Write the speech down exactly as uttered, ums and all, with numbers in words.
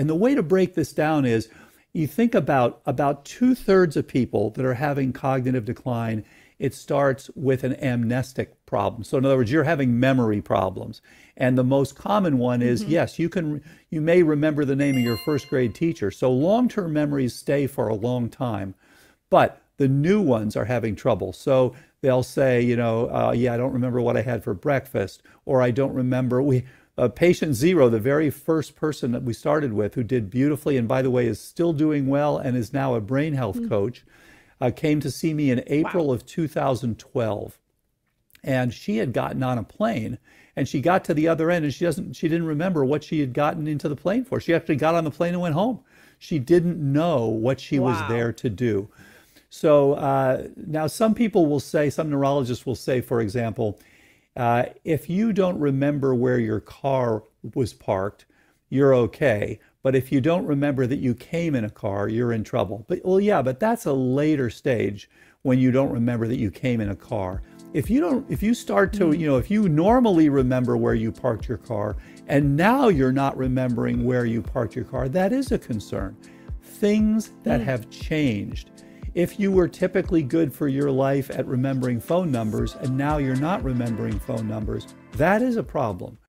And the way to break this down is you think about about two thirds of people that are having cognitive decline. It starts with an amnestic problem. So in other words, you're having memory problems. And the most common one is, mm-hmm. yes, you can, you may remember the name of your first grade teacher. So long-term memories stay for a long time, but the new ones are having trouble. So they'll say, you know, uh, yeah, I don't remember what I had for breakfast, or I don't remember. We, uh, patient zero, the very first person that we started with, who did beautifully, and by the way, is still doing well and is now a brain health mm-hmm. coach, Uh, came to see me in April wow. of two thousand twelve, and she had gotten on a plane, and she got to the other end, and she doesn't she didn't remember what she had gotten into the plane for. She actually got on the plane and went home. She didn't know what she wow. was there to do. So uh, now some people will say, some neurologists will say, for example, uh, if you don't remember where your car was parked, you're okay. But if you don't remember that you came in a car, you're in trouble. But well, yeah, but that's a later stage when you don't remember that you came in a car. If you don't, if you start to, you know, if you normally remember where you parked your car and now you're not remembering where you parked your car, that is a concern. Things that have changed. If you were typically good for your life at remembering phone numbers and now you're not remembering phone numbers, that is a problem.